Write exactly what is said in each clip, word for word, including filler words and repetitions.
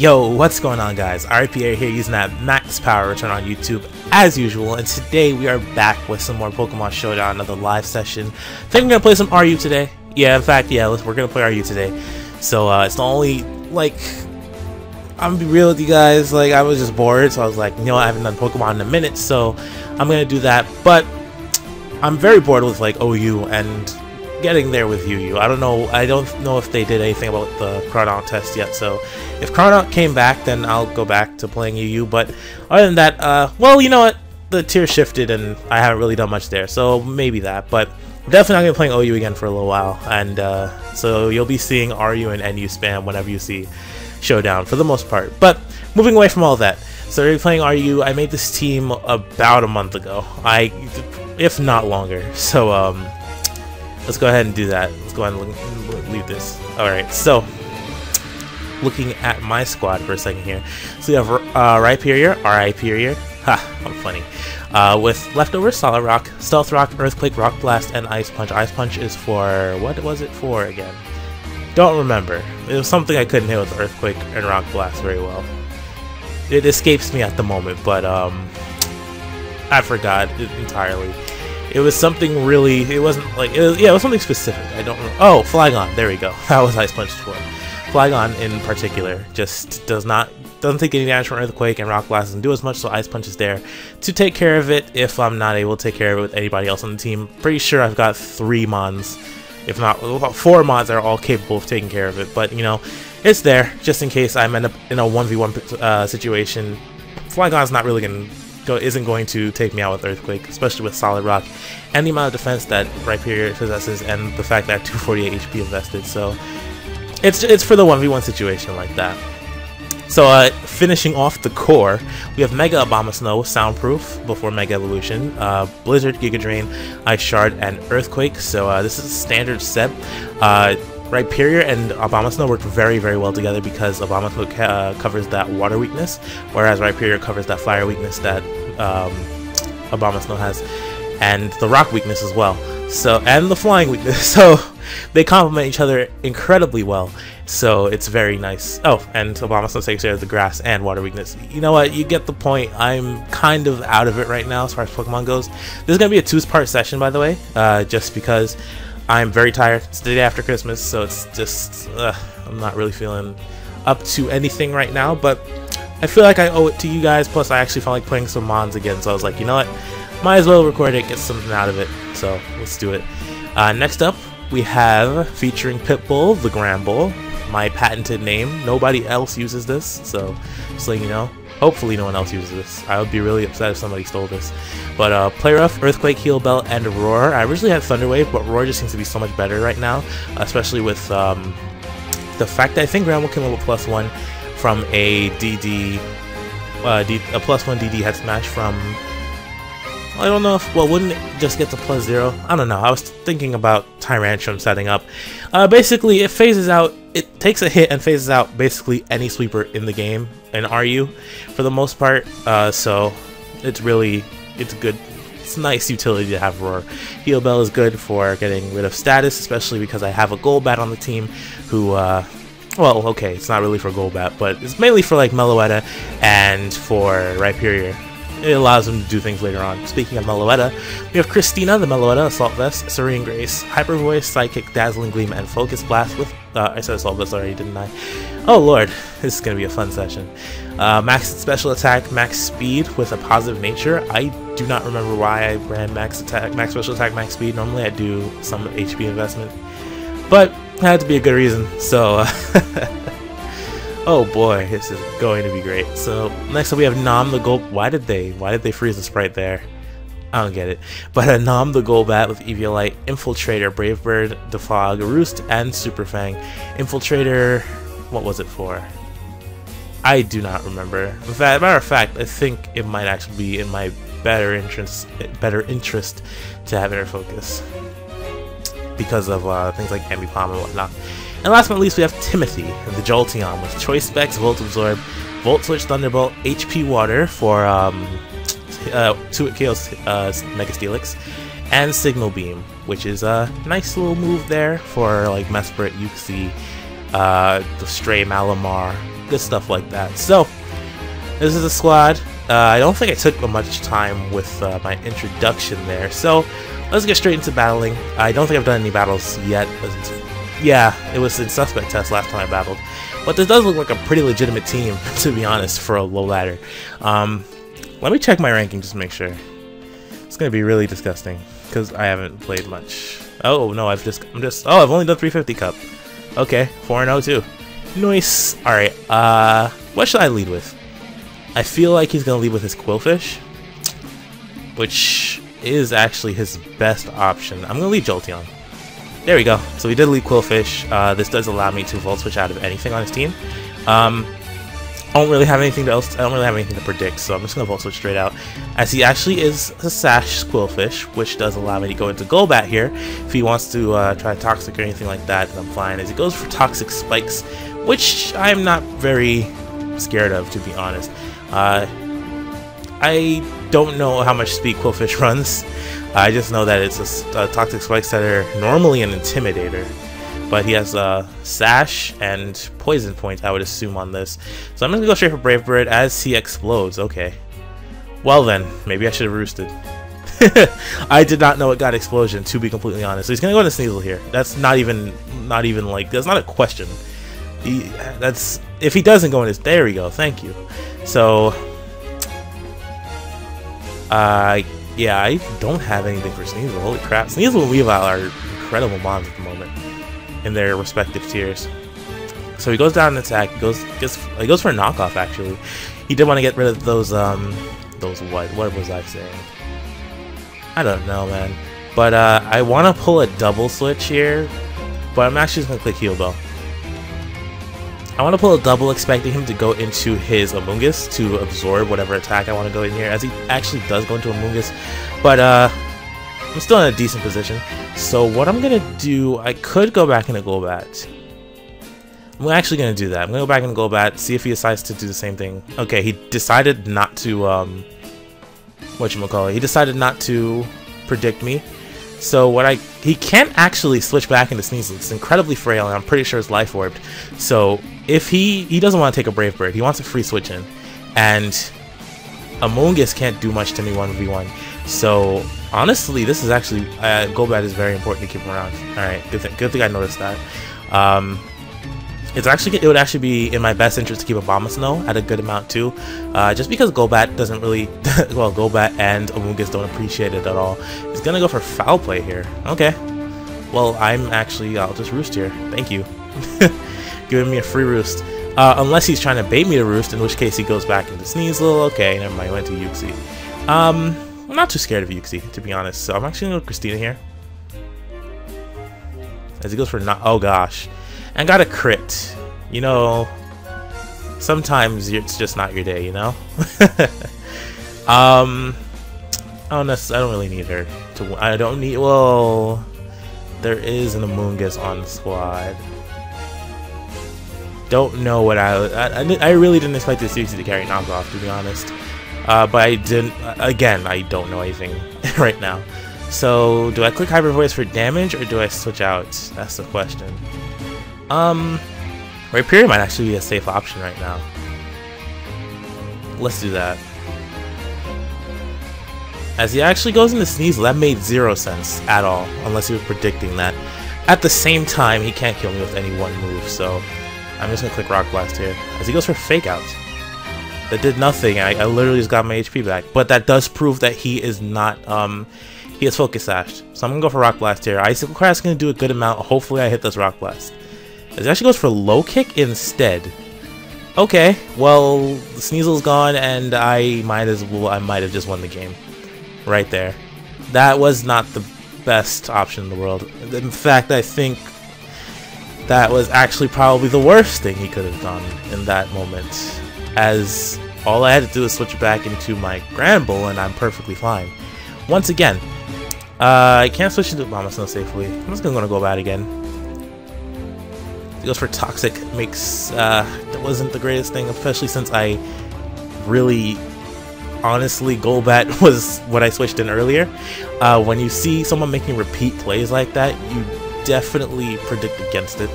Yo, what's going on guys? Rhyperior here using that max power return on YouTube as usual, and today we are back with some more Pokemon Showdown, another live session. I think we're gonna play some R U today. Yeah, in fact, yeah, we're gonna play R U today. So uh, it's the only, like, I'm gonna be real with you guys, like I was just bored, so I was like, you know what, I haven't done Pokemon in a minute, so I'm gonna do that, but I'm very bored with like O U and getting there with Yu Yu. I don't know I don't know if they did anything about the Crawdaunt test yet, so if Crawdaunt came back then I'll go back to playing Yu Yu, but other than that, uh, well, you know what, the tier shifted and I haven't really done much there, so maybe that, but I'm definitely not going to be playing O U again for a little while, and uh, so you'll be seeing R U and N U spam whenever you see Showdown for the most part. But moving away from all that, so we're playing R U. I made this team about a month ago, I if not longer, so um let's go ahead and do that. Let's go ahead and leave this. Alright, so looking at my squad for a second here. So we have uh, Rhyperior, Rhyperior, ha, I'm funny, uh, with Leftover, Solid Rock, Stealth Rock, Earthquake, Rock Blast, and Ice Punch. Ice Punch is for, what was it for again? Don't remember. It was something I couldn't hit with Earthquake and Rock Blast very well. It escapes me at the moment, but um, I forgot it entirely. It was something really, it wasn't like, it was, yeah, it was something specific. I don't remember. Oh, Flygon, there we go. That was Ice Punch for. Flygon in particular just does not, doesn't take any damage from Earthquake, and Rock Blast doesn't do as much, so Ice Punch is there to take care of it if I'm not able to take care of it with anybody else on the team. Pretty sure I've got three mons, if not well, four mons that are all capable of taking care of it, but you know, it's there just in case I'm end up in a one v one uh, situation. Flygon's not really going to Go, isn't going to take me out with Earthquake, especially with Solid Rock and the amount of defense that Rhyperior possesses and the fact that I have two forty-eight H P invested, so it's it's for the one v one situation like that. So uh, finishing off the core, we have Mega Abomasnow, Soundproof before Mega Evolution, uh, Blizzard, Giga Drain, Ice Shard, and Earthquake. So uh, this is a standard set. Uh, Rhyperior and Abomasnow work very, very well together because Abomasnow uh, covers that water weakness, whereas Rhyperior covers that fire weakness that um, Abomasnow has, and the rock weakness as well. So, and the flying weakness. So they complement each other incredibly well. So it's very nice. Oh, and Abomasnow takes care of the grass and water weakness. You know what? You get the point. I'm kind of out of it right now as far as Pokemon goes. This is gonna be a two-part session, by the way, uh, just because I'm very tired. It's the day after Christmas, so it's just, uh, I'm not really feeling up to anything right now, but I feel like I owe it to you guys, plus I actually felt like playing some mons again, so I was like, you know what, might as well record it, get something out of it, so let's do it. Uh, next up, we have, featuring Pitbull, the Granbull, my patented name. Nobody else uses this, so just letting you know. Hopefully no one else uses this. I would be really upset if somebody stole this. But uh, Play Rough, Earthquake, Heal Bell, and Roar. I originally had Thunder Wave, but Roar just seems to be so much better right now, especially with um, the fact that I think Granbull came up with plus one from a D D, uh, D a plus one D D head smash from. I don't know if, well, wouldn't it just get to plus zero? I don't know. I was thinking about Tyrantrum setting up. Uh, basically, it phases out, it takes a hit and phases out basically any sweeper in the game, in R U, for the most part. Uh, so it's really, it's good. It's nice utility to have Roar. Heal Bell is good for getting rid of status, especially because I have a Golbat on the team who, uh, well, okay, it's not really for Golbat, but it's mainly for, like, Meloetta and for Rhyperior. It allows them to do things later on. Speaking of Meloetta, we have Christina, the Meloetta, Assault Vest, Serene Grace, Hyper Voice, Psychic, Dazzling Gleam, and Focus Blast with... Uh, I said Assault Vest already, didn't I? Oh lord, this is going to be a fun session. Uh, max Special Attack, Max Speed with a Positive Nature. I do not remember why I ran Max Attack, Max Special Attack, Max Speed. Normally I do some H P investment, but that had to be a good reason, so... Uh, oh boy, this is going to be great. So next up we have Nom the Golbat. Why did they why did they freeze the sprite there? I don't get it. But uh, Nom the Golbat with Weavile, Infiltrator, Brave Bird, Defog, Roost, and Super Fang. Infiltrator, what was it for? I do not remember. In fact, matter of fact, I think it might actually be in my better interest better interest to have inner focus because of uh, things like Ambipom and whatnot. And last but not least, we have Timothy, the Jolteon, with Choice Specs, Volt Absorb, Volt Switch, Thunderbolt, H P Water for um, uh, two K O's uh, Mega Steelix, and Signal Beam, which is a nice little move there for like Mesprit, Uxie, uh, the Stray Malamar, good stuff like that. So this is the squad. Uh, I don't think I took much time with uh, my introduction there. So let's get straight into battling. I don't think I've done any battles yet. Yeah, it was in Suspect Test last time I battled. But this does look like a pretty legitimate team, to be honest, for a low ladder. Um, let me check my ranking just to make sure. It's going to be really disgusting because I haven't played much. Oh, no, I've just, I'm just, oh, I've only done three fifty Cup. Okay, four and oh, too. Nice. Alright, uh, what should I lead with? I feel like he's going to lead with his Quillfish, which is actually his best option. I'm going to lead Jolteon. There we go. So we did lead Quillfish. Uh, this does allow me to Volt Switch out of anything on his team. Um, I don't really have anything else. I don't really have anything to predict, so I'm just gonna Volt Switch straight out. As he actually is a Sash Quillfish, which does allow me to go into Golbat here. If he wants to uh, try Toxic or anything like that, then I'm fine. As he goes for Toxic Spikes, which I'm not very scared of, to be honest. Uh, I don't know how much speed Quillfish runs. I just know that it's a, a Toxic Spikes that are normally an Intimidator, but he has a uh, Sash and Poison Point, I would assume, on this. So I'm gonna go straight for Brave Bird as he explodes. Okay, well then, maybe I should have roosted. I did not know it got Explosion, to be completely honest. So he's gonna go into Sneasel here. That's not even, not even like, that's not a question. He, that's if he doesn't go in his. There we go. Thank you. So, uh. Yeah, I don't have anything for Sneasel. Holy crap. Sneasel and Weavile are incredible mons at the moment in their respective tiers. So he goes down and attack. He goes, gets, he goes for a knockoff, actually. He did want to get rid of those, um, those what? What was I saying? I don't know, man. But uh, I want to pull a double switch here, but I'm actually just going to click Heal Bell. I want to pull a double, expecting him to go into his Amoongus to absorb whatever attack I want to go in here, as he actually does go into Amoongus, but uh, I'm still in a decent position. So what I'm going to do, I could go back into Golbat. I'm actually going to do that. I'm going to go back into Golbat, see if he decides to do the same thing. Okay, he decided not to, um, whatchamacallit, he decided not to predict me. So what I, he can't actually switch back into Sneasel. It's incredibly frail, and I'm pretty sure it's Life Orbed. So if he, he doesn't want to take a Brave Bird, he wants a free switch in. And Amoongus can't do much to me one v one. So honestly, this is actually, uh, Golbat is very important to keep around. Alright, good thing, good thing I noticed that. Um, it's actually, it would actually be in my best interest to keep Abomasnow at a good amount too, uh, just because Golbat doesn't really, well, Golbat and Amoongus don't appreciate it at all. He's gonna go for Foul Play here. Okay, well, I'm actually, I'll just roost here, thank you. Giving me a free roost, uh, unless he's trying to bait me to roost, in which case he goes back into Sneasel. Okay, never mind, he went to Uxie. Um, I'm not too scared of Uxie, to be honest, so I'm actually gonna go Christina here. As he goes for not, oh gosh. And got a crit. You know, sometimes it's just not your day, you know? um, I don't, I don't really need her to. I don't need. Well, there is an Amoongus on the squad. Don't know what I. I, I, I really didn't expect this Uxie to carry knockoff, to be honest. Uh, but I didn't. Again, I don't know anything right now. So, do I click Hyper Voice for damage or do I switch out? That's the question. Um, Rhyperior might actually be a safe option right now. Let's do that. As he actually goes into Sneasel, that made zero sense at all, unless he was predicting that. At the same time, he can't kill me with any one move, so I'm just gonna click Rock Blast here. As he goes for Fake Out. That did nothing, I, I literally just got my H P back, but that does prove that he is not, um... he is Focus Sashed, so I'm gonna go for Rock Blast here. Icicle Crash is gonna do a good amount. Hopefully, I hit this Rock Blast. It actually goes for Low Kick instead. Okay, well, Sneasel's gone, and I might as well. I might have just won the game, right there. That was not the best option in the world. In fact, I think that was actually probably the worst thing he could have done in that moment, as all I had to do was switch back into my Granbull, and I'm perfectly fine. Once again. Uh, I can't switch into Abomasnow safely. I'm just gonna go Golbat again. He goes for Toxic, makes, uh, that wasn't the greatest thing, especially since I really, honestly, Golbat was what I switched in earlier. Uh, when you see someone making repeat plays like that, you definitely predict against it.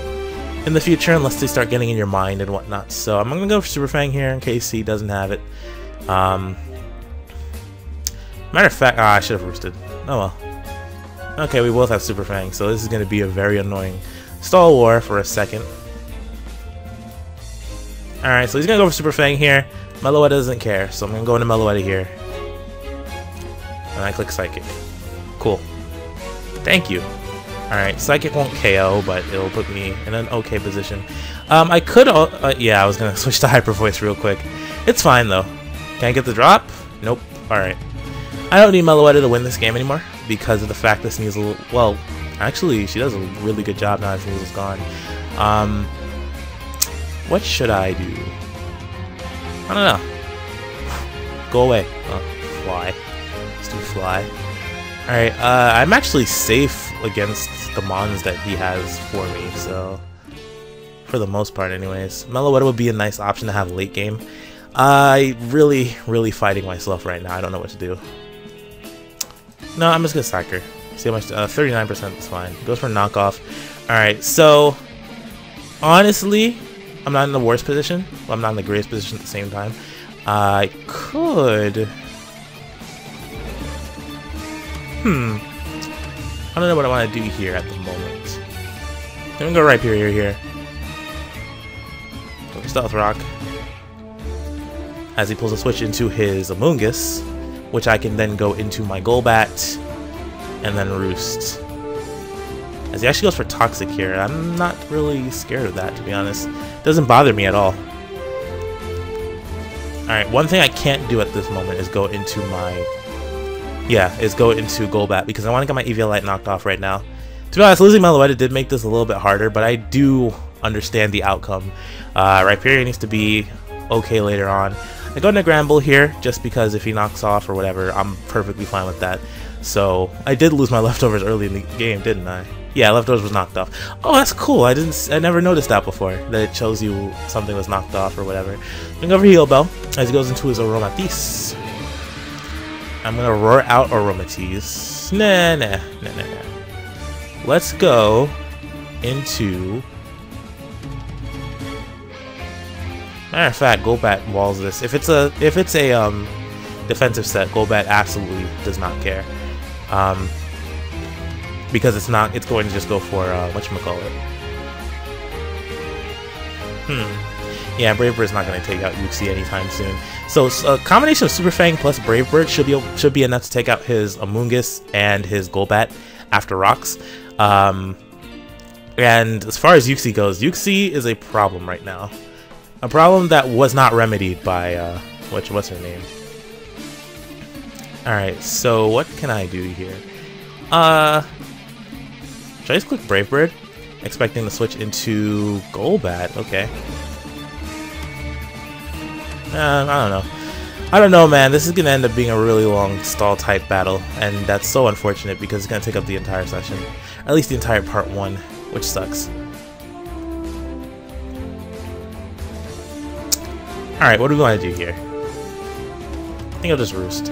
in the future unless they start getting in your mind and whatnot. So I'm gonna go for Super Fang here in case he doesn't have it. Um, matter of fact, ah, I should have roosted. Oh well. Okay, we both have Super Fang, so this is gonna be a very annoying stall war for a second. Alright, so he's gonna go for Super Fang here. Meloetta doesn't care, so I'm gonna go into Meloetta here. And I click Psychic. Cool. Thank you. Alright, Psychic won't K O, but it'll put me in an okay position. Um, I could... Uh, yeah, I was going to switch to Hyper Voice real quick. It's fine, though. Can I get the drop? Nope. Alright. I don't need Meloetta to win this game anymore because of the fact that Sneasel... Well, actually, she does a really good job now that Sneasel's gone. Um, what should I do? I don't know. Go away. Oh, fly. Let's do fly. Alright, uh, I'm actually safe against the mons that he has for me, so... For the most part, anyways. Meloetta would be a nice option to have late game. I really, really fighting myself right now. I don't know what to do. No, I'm just gonna sack her. See how much... Uh, thirty-nine percent is fine. Goes for knockoff. Alright, so... Honestly, I'm not in the worst position. Well, I'm not in the greatest position at the same time. I could... Hmm. I don't know what I want to do here at the moment. I'm gonna go Rhyperior here. Go for Stealth Rock. As he pulls a switch into his Amoongus, which I can then go into my Golbat, and then Roost. As he actually goes for Toxic here, I'm not really scared of that, to be honest. It doesn't bother me at all. Alright, one thing I can't do at this moment is go into my... Yeah, is go into Golbat because I want to get my Eviolite knocked off right now. To be honest, losing Meloetta did make this a little bit harder, but I do understand the outcome. Uh, Rhyperior needs to be okay later on. I go into Granbull here just because if he knocks off or whatever, I'm perfectly fine with that. So I did lose my leftovers early in the game, didn't I? Yeah, leftovers was knocked off. Oh, that's cool. I didn't. I never noticed that before. That it shows you something was knocked off or whatever. I'm gonna go for Heal Bell as he goes into his Aromatisse. I'm gonna roar out Aromatisse. Nah, nah, nah, nah, nah. Let's go into. Matter of fact, Golbat walls this. If it's a if it's a um defensive set, Golbat absolutely does not care, um, because it's not. It's going to just go for uh, whatchamacallit. Hmm. Yeah, Brave Bird's not going to take out Uxie anytime soon. So a combination of Super Fang plus Brave Bird should be able, should be enough to take out his Amoongus and his Golbat after rocks. Um, and as far as Uxie goes, Uxie is a problem right now. A problem that was not remedied by, uh, which, what's her name? Alright, so what can I do here? Uh, should I just click Brave Bird? Expecting to switch into Golbat, okay. Uh, I don't know. I don't know, man. This is going to end up being a really long stall type battle, and that's so unfortunate because it's going to take up the entire session. At least the entire part one, which sucks. Alright, what do we want to do here? I think I'll just Roost.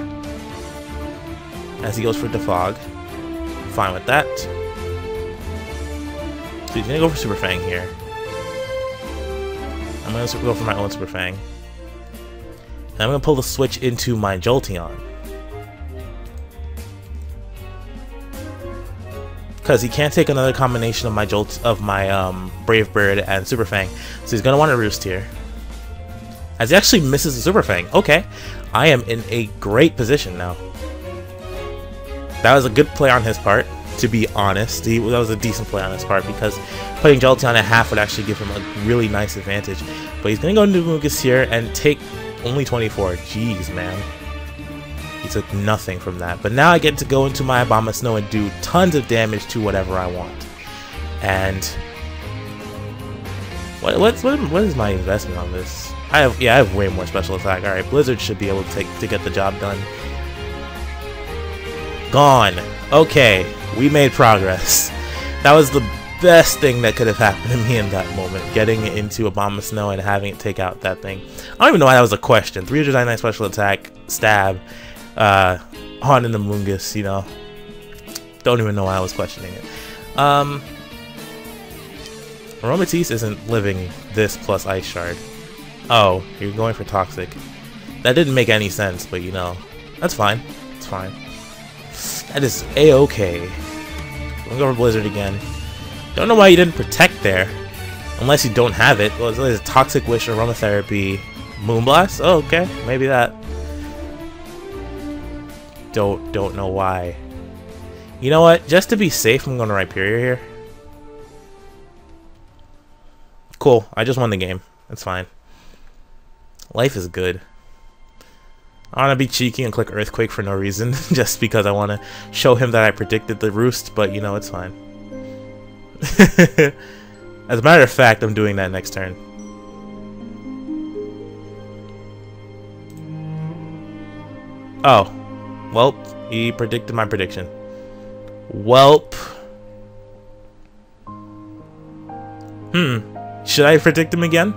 As he goes for Defog. Fine with that. So he's going to go for Super Fang here. I'm going to go for my own Super Fang. And I'm going to pull the switch into my Jolteon. Because he can't take another combination of my Jolt of my um, Brave Bird and Super Fang. So he's going to want to Roost here. As he actually misses the Super Fang. Okay. I am in a great position now. That was a good play on his part, to be honest. He, that was a decent play on his part because putting Jolteon at half would actually give him a really nice advantage. But he's going to go into Amoongus here and take... Only twenty-four. Jeez, man. He took nothing from that. But now I get to go into my Abomasnow and do tons of damage to whatever I want. And... What, what's, what, what is my investment on this? I have, yeah, I have way more special attack. Alright, Blizzard should be able to, take, to get the job done. Gone. Okay. We made progress. That was the best thing that could have happened to me in that moment, getting into Abomasnow and having it take out that thing. I don't even know why that was a question. three hundred ninety-nine special attack, stab, uh, on an Amoongus, you know. Don't even know why I was questioning it. Um, Aromatisse isn't living this plus Ice Shard. Oh, you're going for Toxic. That didn't make any sense, but you know. That's fine. It's fine. That is a-okay. We'll go for Blizzard again. Don't know why you didn't Protect there. Unless you don't have it. Well, it's always a Toxic Wish, Aromatherapy, Moonblast? Oh, okay. Maybe that. Don't, don't know why. You know what? Just to be safe, I'm going to Rhyperior here. Cool. I just won the game. That's fine. Life is good. I want to be cheeky and click Earthquake for no reason. Just because I want to show him that I predicted the roost, but you know, it's fine. As a matter of fact, I'm doing that next turn. Oh. Welp. He predicted my prediction. Welp. Hmm. Should I predict him again?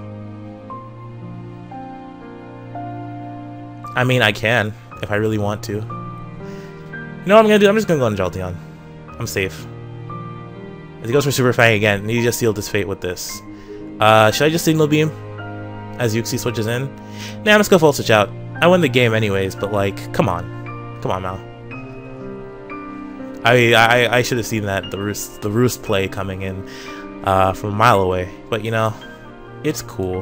I mean, I can, if I really want to. You know what I'm gonna do? I'm just gonna go on Jolteon. I'm safe. As he goes for Super Fang again, and he just sealed his fate with this. Uh, should I just Signal Beam? As Uxie switches in? Nah, I'm just gonna Full Switch out. I won the game anyways, but like, come on. Come on, Mal. I I, I should have seen that, the roost, the roost play coming in. Uh, from a mile away, but you know, it's cool.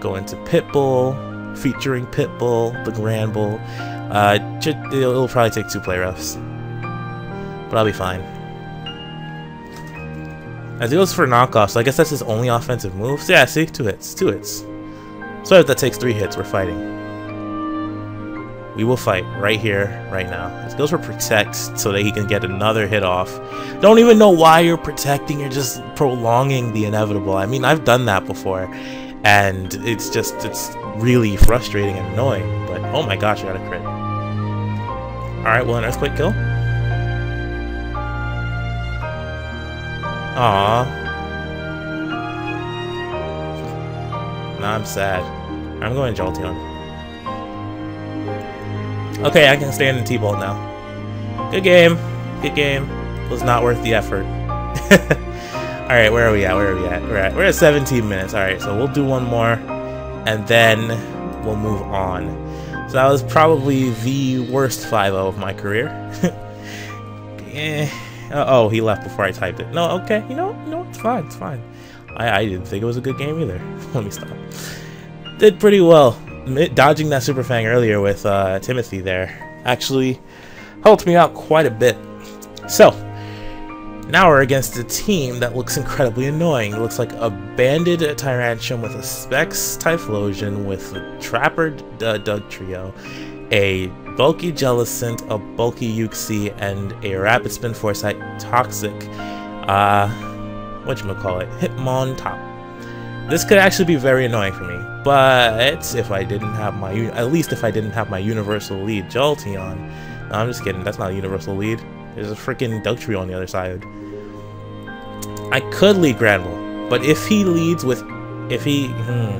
Go into Pitbull, featuring Pitbull, the Granbull. Uh, it'll, it'll probably take two play roughs, but I'll be fine. As he goes for knockoff, so I guess that's his only offensive move. So yeah, see, two hits, two hits. So if that takes three hits, we're fighting. We will fight right here, right now. As he goes for Protect, so that he can get another hit off. Don't even know why you're protecting, you're just prolonging the inevitable. I mean, I've done that before, and it's just, it's really frustrating and annoying, but oh my gosh, I got a crit. Alright, will an Earthquake kill? Aww. Nah, I'm sad. I'm going Jolteon. Okay, I can stand in T-Bolt now. Good game. Good game. Was not worth the effort. Alright, where are we at? Where are we at? We're at, we're at seventeen minutes. Alright, so we'll do one more and then we'll move on. So that was probably the worst five oh of my career. eh. uh oh, he left before I typed it. No, okay, you know, you know, it's fine, it's fine. I, I didn't think it was a good game either. Let me stop. Did pretty well. Dodging that Super Fang earlier with uh, Timothy there actually helped me out quite a bit. So, now we're against a team that looks incredibly annoying. It looks like a banded Tyrantrum with a Specs Typhlosion, with a Trapper Dugtrio, a bulky Jellicent, a bulky Uxie, and a Rapid Spin Foresight Toxic, uh, whatchamacallit, Hitmontop. This could actually be very annoying for me, but if I didn't have my, at least if I didn't have my Universal Lead Jolteon. No, I'm just kidding, that's not a Universal Lead. There's a freaking Dugtrio on the other side. I could lead Granbull, but if he leads with, if he, hmm.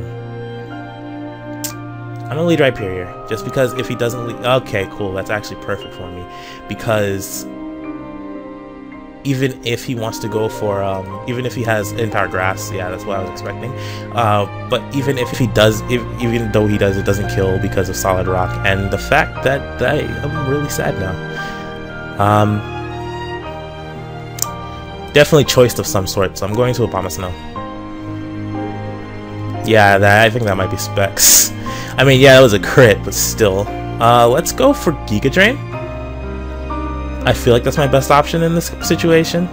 I'm gonna lead Rhyperior, just because if he doesn't lead, okay, cool, that's actually perfect for me, because even if he wants to go for, um, even if he has Empower Grass, yeah, that's what I was expecting, uh, but even if he does, if, even though he does, it doesn't kill because of Solid Rock, and the fact that, that I'm really sad now. Um, definitely choice of some sort, so I'm going to Abomasnow. Yeah, that, I think that might be Specs. I mean, yeah, it was a crit, but still. Uh, let's go for Giga Drain. I feel like that's my best option in this situation.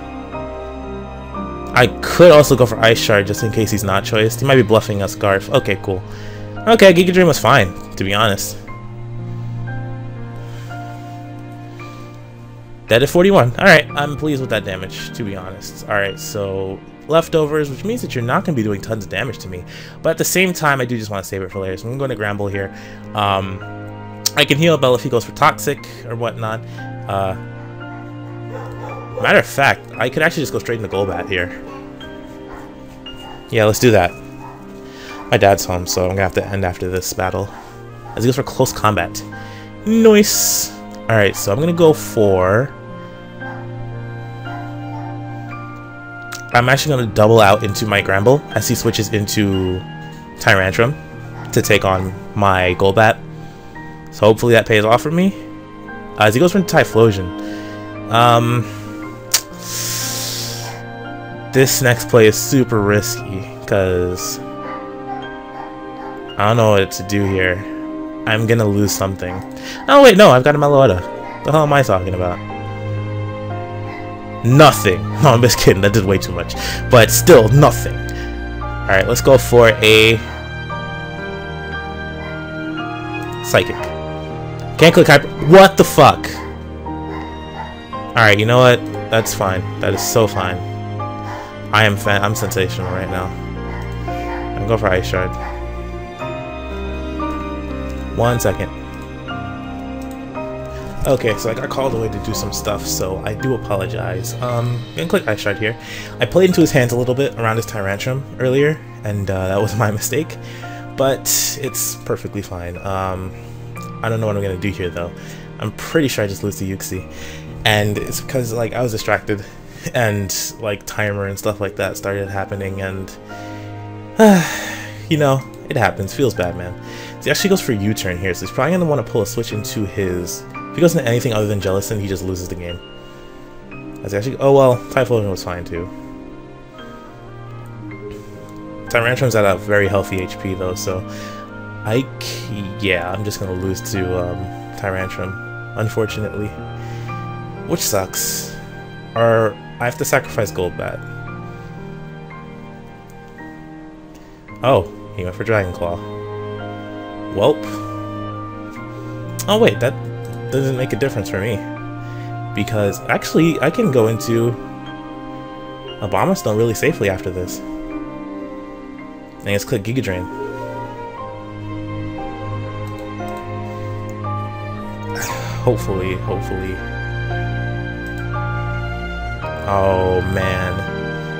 I could also go for Ice Shard, just in case he's not choiced. He might be bluffing us, Garf. Okay, cool. Okay, Giga Drain was fine, to be honest. That at forty-one. Alright, I'm pleased with that damage, to be honest. Alright, so leftovers, which means that you're not going to be doing tons of damage to me. But at the same time, I do just want to save it for later, so I'm going to Granbull here. Um, I can heal Bell if he goes for Toxic or whatnot. Uh, matter of fact, I could actually just go straight into Golbat here. Yeah, let's do that. My dad's home, so I'm going to have to end after this battle. As he goes for Close Combat. Nice! Alright, so I'm going to go for... I'm actually going to double out into my Granbull as he switches into Tyrantrum to take on my Golbat. So hopefully that pays off for me. Uh, as he goes for Typhlosion. Um, this next play is super risky because I don't know what to do here. I'm going to lose something. Oh wait, no, I've got a Meloetta. What the hell am I talking about? Nothing. No, I'm just kidding. That did way too much. But still, nothing. Alright, let's go for a Psychic. Can't click Hyper. What the fuck? Alright, you know what? That's fine. That is so fine. I am fan. I'm sensational right now. I'm going for Ice Shard. One second. Okay, so I got called away to do some stuff, so I do apologize. Um, I'm gonna click Ice Shard here. I played into his hands a little bit around his Tyrantrum earlier, and uh, that was my mistake. But it's perfectly fine. Um, I don't know what I'm gonna do here though. I'm pretty sure I just lose to Uxie, and it's because like I was distracted, and like timer and stuff like that started happening, and uh, you know, it happens. Feels bad, man. So he actually goes for U-turn here, so he's probably gonna want to pull a switch into his. If he goes into anything other than Jellicent, he just loses the game. As actually, oh well, Typhlosion was fine too. Tyrantrum's at a very healthy H P though, so I yeah, I'm just gonna lose to um, Tyrantrum, unfortunately, which sucks. Or I have to sacrifice Golbat. Oh, he went for Dragon Claw. Welp. Oh wait, that doesn't make a difference for me, because actually I can go into Abomasnow really safely after this. And let's click Giga Drain. Hopefully, hopefully. Oh man,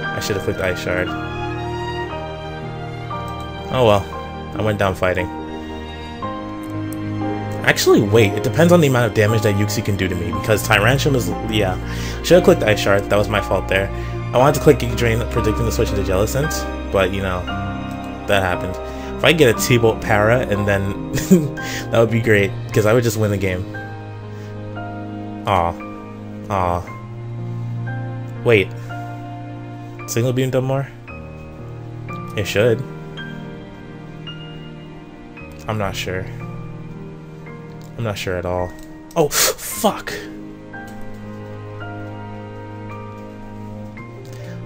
I should have clicked Ice Shard. Oh well, I went down fighting. Actually, wait, it depends on the amount of damage that Uxie can do to me, because Tyrantrum is, yeah. Should have clicked Ice Shard, that was my fault there. I wanted to click Giga Drain predicting the switch into Jellicent, but you know, that happened. If I get a T-Bolt Para, and then that would be great, because I would just win the game. Aw. Aw. Wait. Single Beam done more? It should. I'm not sure. I'm not sure at all. Oh, fuck!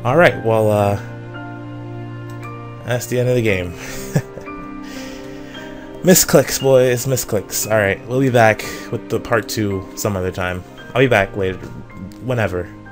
Alright, well, uh... that's the end of the game. Misclicks, boys, misclicks. Alright, we'll be back with the part two some other time. I'll be back later, whenever.